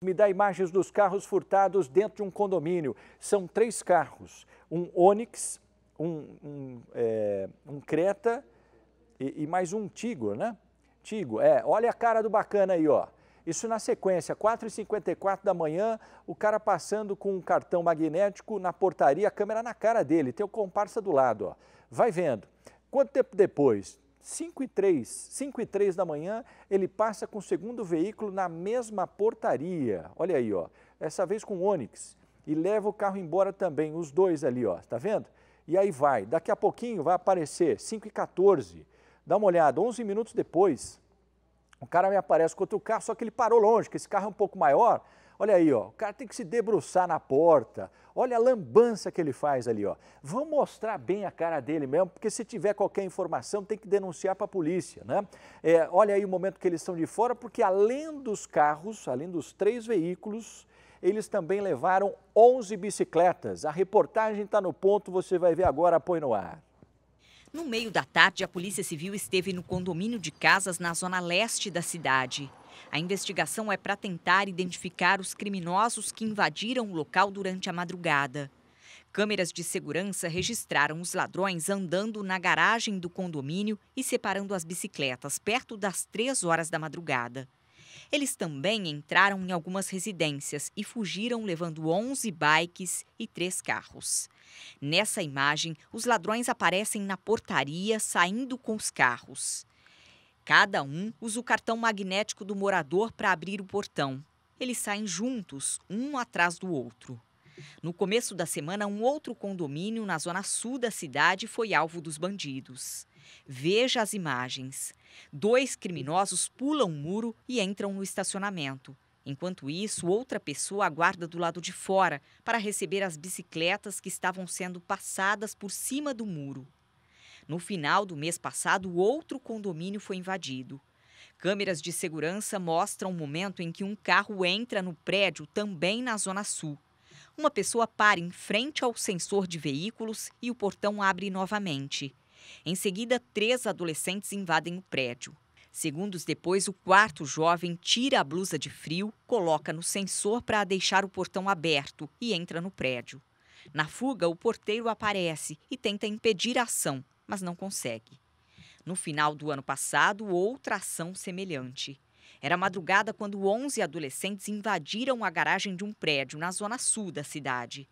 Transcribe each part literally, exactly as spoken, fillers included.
Me dá imagens dos carros furtados dentro de um condomínio. São três carros, um Onix, um, um, é, um Creta e, e mais um Tigo, né? Tigo, é. Olha a cara do bacana aí, ó. Isso na sequência, quatro e cinquenta e quatro da manhã, o cara passando com um cartão magnético na portaria, a câmera na cara dele, tem o comparsa do lado, ó. Vai vendo. Quanto tempo depois? cinco e três da manhã, ele passa com o segundo veículo na mesma portaria. Olha aí, ó, dessa vez com Onix. E leva o carro embora também, os dois ali, ó, tá vendo? E aí vai, daqui a pouquinho vai aparecer, cinco e quatorze. Dá uma olhada, onze minutos depois, o cara me aparece com outro carro, só que ele parou longe, que esse carro é um pouco maior. Olha aí, ó, o cara tem que se debruçar na porta, olha a lambança que ele faz ali, ó. Vamos mostrar bem a cara dele mesmo, porque se tiver qualquer informação tem que denunciar para a polícia, né? É, olha aí o momento que eles estão de fora, porque além dos carros, além dos três veículos, eles também levaram onze bicicletas. A reportagem está no ponto, você vai ver agora, põe no ar. No meio da tarde, a Polícia Civil esteve no condomínio de casas na zona leste da cidade. A investigação é para tentar identificar os criminosos que invadiram o local durante a madrugada. Câmeras de segurança registraram os ladrões andando na garagem do condomínio e separando as bicicletas perto das três horas da madrugada. Eles também entraram em algumas residências e fugiram levando onze bikes e três carros. Nessa imagem, os ladrões aparecem na portaria saindo com os carros. Cada um usa o cartão magnético do morador para abrir o portão. Eles saem juntos, um atrás do outro. No começo da semana, um outro condomínio na zona sul da cidade foi alvo dos bandidos. Veja as imagens. Dois criminosos pulam o muro e entram no estacionamento. Enquanto isso, outra pessoa aguarda do lado de fora para receber as bicicletas que estavam sendo passadas por cima do muro. No final do mês passado, outro condomínio foi invadido. Câmeras de segurança mostram o momento em que um carro entra no prédio, também na zona sul. Uma pessoa para em frente ao sensor de veículos e o portão abre novamente. Em seguida, três adolescentes invadem o prédio. Segundos depois, o quarto jovem tira a blusa de frio, coloca no sensor para deixar o portão aberto e entra no prédio. Na fuga, o porteiro aparece e tenta impedir a ação, mas não consegue. No final do ano passado, outra ação semelhante. Era madrugada quando onze adolescentes invadiram a garagem de um prédio na zona sul da cidade.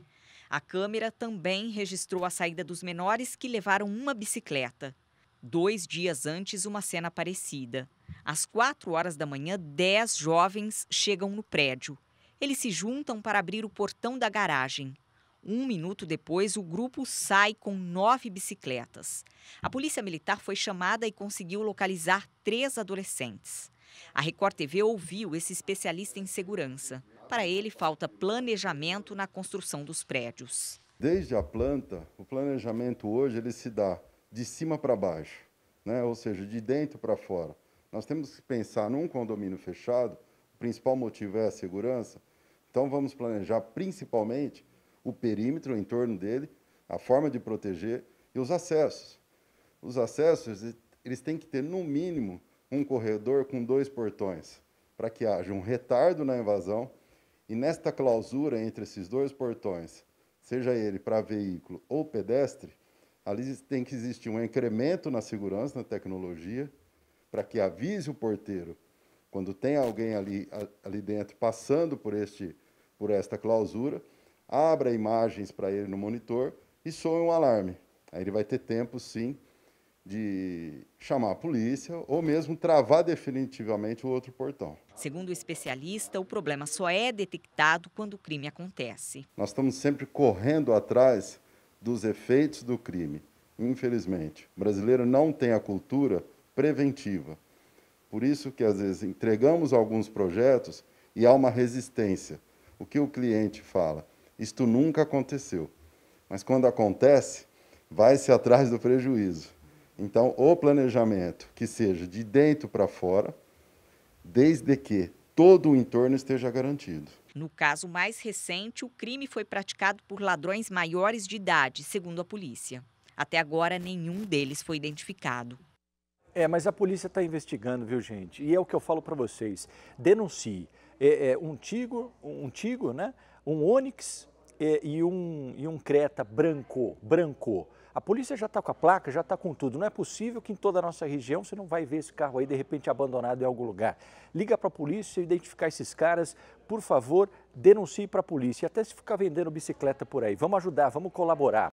A câmera também registrou a saída dos menores que levaram uma bicicleta. Dois dias antes, uma cena parecida. Às quatro horas da manhã, dez jovens chegam no prédio. Eles se juntam para abrir o portão da garagem. Um minuto depois, o grupo sai com nove bicicletas. A polícia militar foi chamada e conseguiu localizar três adolescentes. A Record T V ouviu esse especialista em segurança. Para ele, falta planejamento na construção dos prédios. Desde a planta, o planejamento hoje ele se dá de cima para baixo, né? Ou seja, de dentro para fora. Nós temos que pensar num condomínio fechado, o principal motivo é a segurança, então vamos planejar principalmente o perímetro em torno dele, a forma de proteger e os acessos. Os acessos eles têm que ter, no mínimo, um corredor com dois portões, para que haja um retardo na invasão e nesta clausura entre esses dois portões, seja ele para veículo ou pedestre, ali tem que existir um incremento na segurança, na tecnologia, para que avise o porteiro, quando tem alguém ali, ali dentro passando por, este, por esta clausura, abra imagens para ele no monitor e soe um alarme. Aí ele vai ter tempo, sim, de chamar a polícia ou mesmo travar definitivamente o outro portão. Segundo o especialista, o problema só é detectado quando o crime acontece. Nós estamos sempre correndo atrás dos efeitos do crime, infelizmente. O brasileiro não tem a cultura preventiva. Por isso que, às vezes, entregamos alguns projetos e há uma resistência. O que o cliente fala? Isto nunca aconteceu. Mas quando acontece, vai-se atrás do prejuízo. Então, o planejamento que seja de dentro para fora, desde que todo o entorno esteja garantido. No caso mais recente, o crime foi praticado por ladrões maiores de idade, segundo a polícia. Até agora, nenhum deles foi identificado. É, mas a polícia está investigando, viu, gente? E é o que eu falo para vocês. Denuncie. é, é, um Tigo, um Tigo, né? Um Onix é, e, um, e um Creta branco, branco. A polícia já está com a placa, já está com tudo. Não é possível que em toda a nossa região você não vai ver esse carro aí de repente abandonado em algum lugar. Liga para a polícia, identificar esses caras, por favor, denuncie para a polícia. Até se ficar vendendo bicicleta por aí. Vamos ajudar, vamos colaborar.